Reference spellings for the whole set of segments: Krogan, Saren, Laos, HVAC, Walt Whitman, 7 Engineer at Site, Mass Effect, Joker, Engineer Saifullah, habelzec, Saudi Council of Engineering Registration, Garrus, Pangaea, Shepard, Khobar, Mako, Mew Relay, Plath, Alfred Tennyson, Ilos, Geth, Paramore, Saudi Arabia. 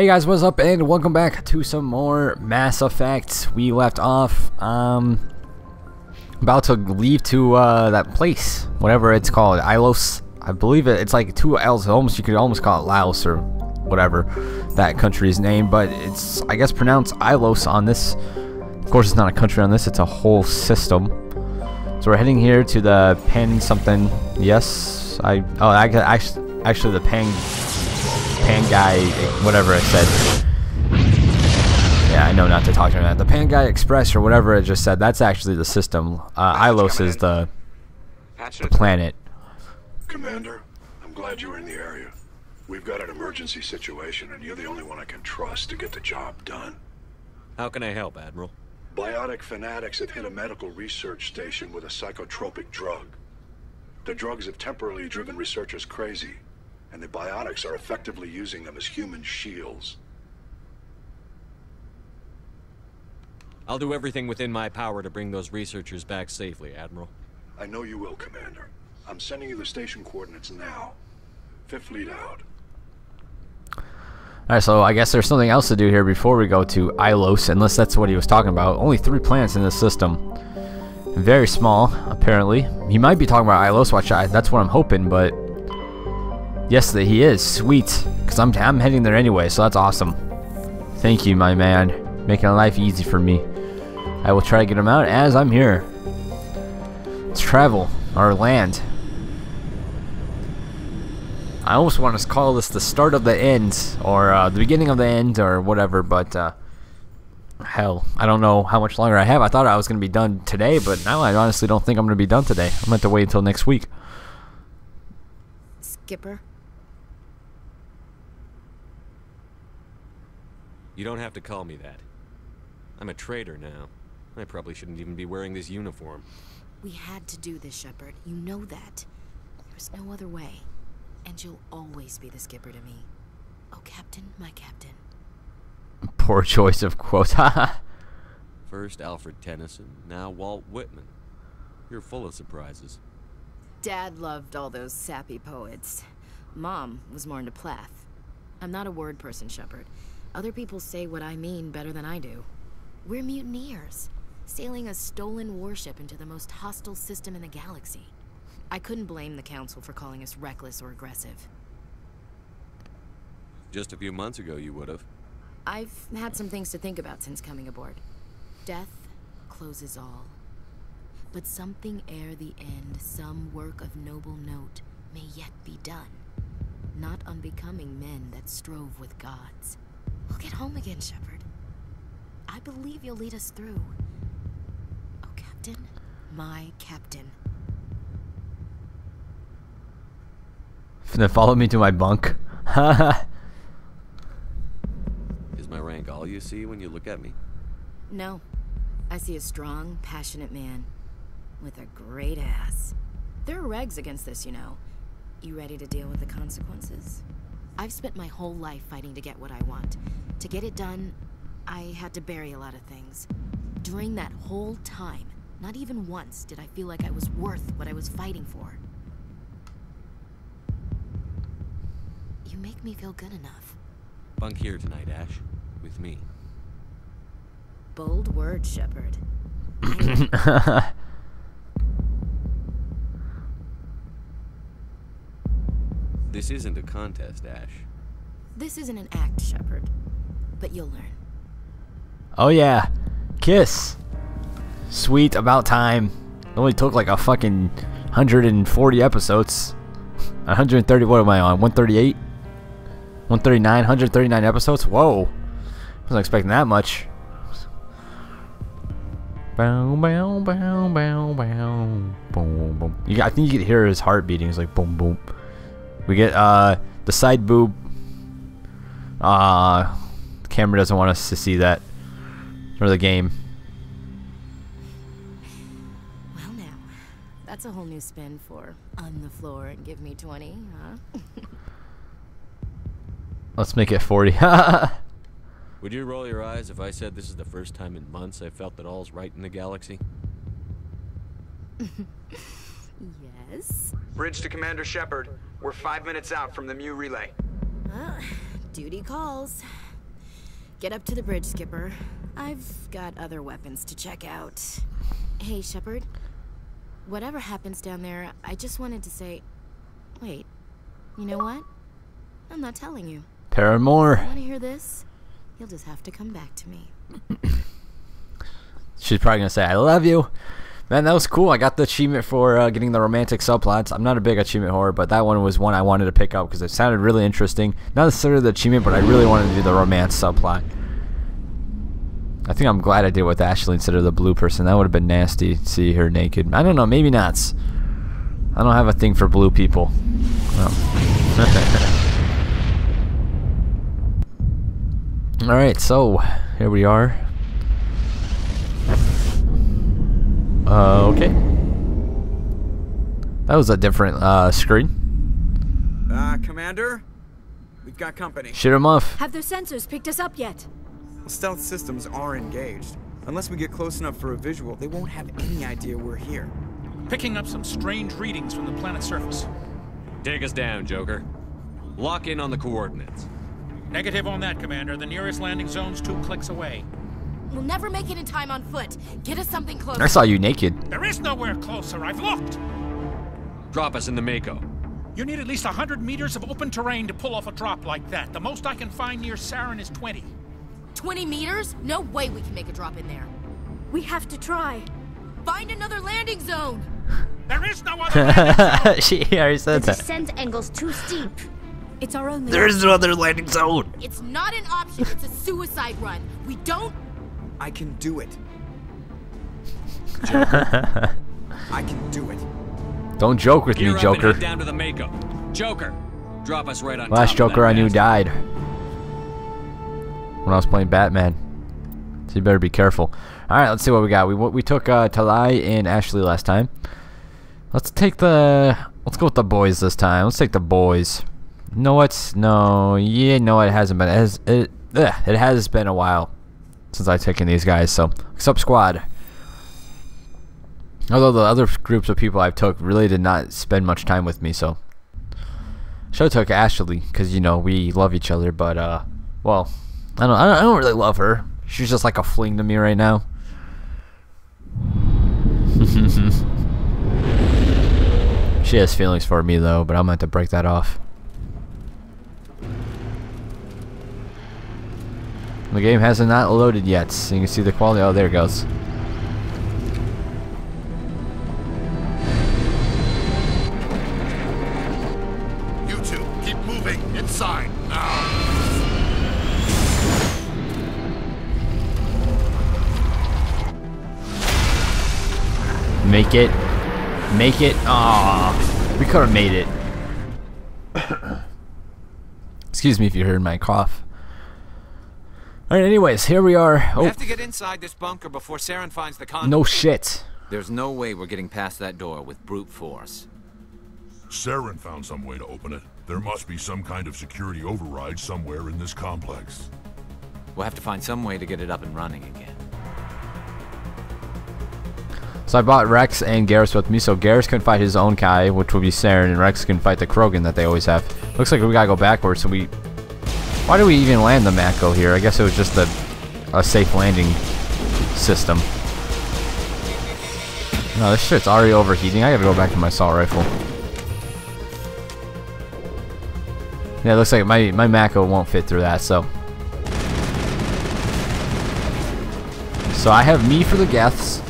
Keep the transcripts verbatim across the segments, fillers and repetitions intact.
Hey guys, what's up, and welcome back to some more Mass Effect. We left off, um, about to leave to, uh, that place, whatever it's called, Ilos, I believe it, it's like two L's, almost, you could almost call it Laos, or whatever that country's name, but it's, I guess, pronounced Ilos on this. Of course, it's not a country on this, it's a whole system. So we're heading here to the Pan something, yes, I, oh, I, actually, actually the Pan... Pangaea, whatever it said. Yeah, I know not to talk to him about the Pangaea Express or whatever it just said. That's actually the system. Uh, Ilos is the, the planet. Commander, I'm glad you were in the area. We've got an emergency situation, and you're the only one I can trust to get the job done. How can I help, Admiral? Biotic fanatics have hit a medical research station with a psychotropic drug. The drugs have temporarily driven researchers crazy, and the biotics are effectively using them as human shields. I'll do everything within my power to bring those researchers back safely, Admiral. I know you will, Commander. I'm sending you the station coordinates now. Fifth fleet out. Alright, so I guess there's something else to do here before we go to Ilos, unless that's what he was talking about. Only three planets in this system. Very small, apparently. He might be talking about Ilos, watch I, that's what I'm hoping, but... yes, that he is. Sweet. Because I'm, I'm heading there anyway, so that's awesome. Thank you, my man. Making life easy for me. I will try to get him out as I'm here. Let's travel. Or land. I almost want to call this the start of the end. Or uh, the beginning of the end, or whatever, but... Uh, hell, I don't know how much longer I have. I thought I was going to be done today, but now I honestly don't think I'm going to be done today. I'm going to have to wait until next week. Skipper? You don't have to call me that. I'm a traitor now. I probably shouldn't even be wearing this uniform. We had to do this, Shepard. You know that. There's no other way. And you'll always be the skipper to me. Oh, Captain, my Captain. Poor choice of quote. First Alfred Tennyson, now Walt Whitman. You're full of surprises. Dad loved all those sappy poets. Mom was more into Plath. I'm not a word person, Shepard. Other people say what I mean better than I do. We're mutineers, sailing a stolen warship into the most hostile system in the galaxy. I couldn't blame the Council for calling us reckless or aggressive. Just a few months ago, you would have. I've had some things to think about since coming aboard. Death closes all. But something ere the end, some work of noble note, may yet be done. Not unbecoming men that strove with gods. We'll get home again, Shepard. I believe you'll lead us through. Oh, Captain, my Captain. Then follow me to my bunk. Is my rank all you see when you look at me? No. I see a strong, passionate man. With a great ass. There are regs against this, you know. You ready to deal with the consequences? I've spent my whole life fighting to get what I want. To get it done, I had to bury a lot of things. During that whole time, not even once did I feel like I was worth what I was fighting for. You make me feel good enough. Bunk here tonight, Ash. With me. Bold word, Shepard. This isn't a contest, Ash. This isn't an act, Shepard. But you'll learn. Oh yeah. Kiss. Sweet, about time. It only took like a fucking one hundred forty episodes. one hundred thirty, what am I on? one thirty-eight? one thirty-nine? one hundred thirty-nine episodes? Whoa. I wasn't expecting that much. Boom, boom, boom, boom, boom, boom, boom. You, I think you could hear his heart beating. It's like boom, boom. We get uh, the side boob. Uh, the camera doesn't want us to see that. Or the game. Well, now, that's a whole new spin for on the floor and give me twenty, huh? Let's make it forty. Would you roll your eyes if I said this is the first time in months I felt that all's right in the galaxy? Yes. Bridge to Commander Shepard. We're five minutes out from the Mew Relay. Well, duty calls. Get up to the bridge, Skipper. I've got other weapons to check out. Hey, Shepard. Whatever happens down there, I just wanted to say... Wait, you know what? I'm not telling you. Paramore. Want to hear this? You'll just have to come back to me. She's probably going to say, I love you. Man, that was cool. I got the achievement for uh, getting the romantic subplots. I'm not a big achievement whore, but that one was one I wanted to pick up because it sounded really interesting. Not necessarily the achievement, but I really wanted to do the romance subplot. I think I'm glad I did with Ashley instead of the blue person. That would have been nasty to see her naked. I don't know. Maybe not. I don't have a thing for blue people. Oh. Alright, so here we are. Uh, okay. That was a different uh, screen. Uh, Commander, we've got company. Shoot him off. Have their sensors picked us up yet? Well, stealth systems are engaged. Unless we get close enough for a visual, they won't have any idea we're here. Picking up some strange readings from the planet's surface. Take us down, Joker. Lock in on the coordinates. Negative on that, Commander. The nearest landing zone's two clicks away. We'll never make it in time on foot. Get us something closer. I saw you naked. There is nowhere closer. I've looked. Drop us in the Mako. You need at least one hundred meters of open terrain to pull off a drop like that. The most I can find near Saren is twenty. twenty meters? No way we can make a drop in there. We have to try. Find another landing zone. There is no other landing zone. She already said that. The descent angle's too steep. It's our only. There is no other landing zone. It's not an option. It's a suicide run. We don't. I can do it. Joker. I can do it. Don't joke with Gear me, Joker. Down to the Mako. Joker, drop us right on. Last top Joker I knew died when I was playing Batman. So you better be careful. All right, let's see what we got. We we took uh, Talai and Ashley last time. Let's take the. Let's go with the boys this time. Let's take the boys. No, it's no. Yeah, no, it hasn't been. It has, it, ugh, it has been a while since I've taken these guys, so except squad. Although the other groups of people I've took really did not spend much time with me, so should have took Ashley because you know we love each other, but uh, well, I don't, I don't, I don't really love her. She's just like a fling to me right now. She has feelings for me though, but I'm gonna have to break that off. The game hasn't not loaded yet, so you can see the quality. Oh, there it goes. You two, keep moving inside now. Make it, make it. Ah, we could have made it. Excuse me if you heard my cough. All right. Anyways, here we are. Oh. We have to get inside this bunker before Saren finds the con. No shit. There's no way we're getting past that door with brute force. Saren found some way to open it. There must be some kind of security override somewhere in this complex. We'll have to find some way to get it up and running again. So I bought Rex and Garrus with me, so Garrus can fight his own Kai, which will be Saren, and Rex can fight the Krogan that they always have. Looks like we gotta go backwards, so we. Why do we even land the Mako here? I guess it was just a, a safe landing system. No, this shit's already overheating. I gotta go back to my assault rifle. Yeah, it looks like my, my Mako won't fit through that, so. So I have me for the Geths.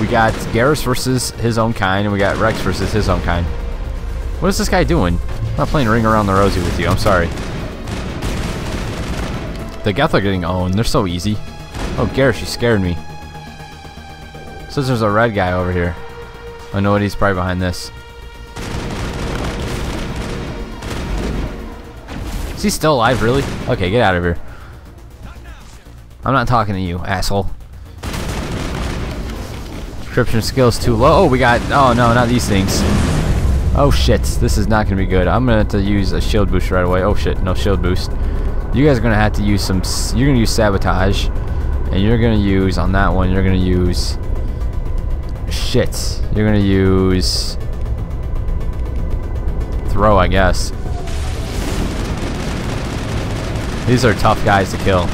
We got Garrus versus his own kind, and we got Rex versus his own kind. What is this guy doing? I'm not playing Ring Around the Rosie with you, I'm sorry. The Geth are getting owned. They're so easy. Oh, Garrus, you scared me. Says there's a red guy over here. I know what he's probably behind this. Is he still alive, really? Okay, get out of here. I'm not talking to you, asshole. Description skills too low. Oh, we got... Oh, no, not these things. Oh, shit. This is not going to be good. I'm going to have to use a shield boost right away. Oh, shit. No shield boost. You guys are gonna have to use some. You're gonna use sabotage, and you're gonna use on that one. You're gonna use shit. You're gonna use throw, I guess. These are tough guys to kill.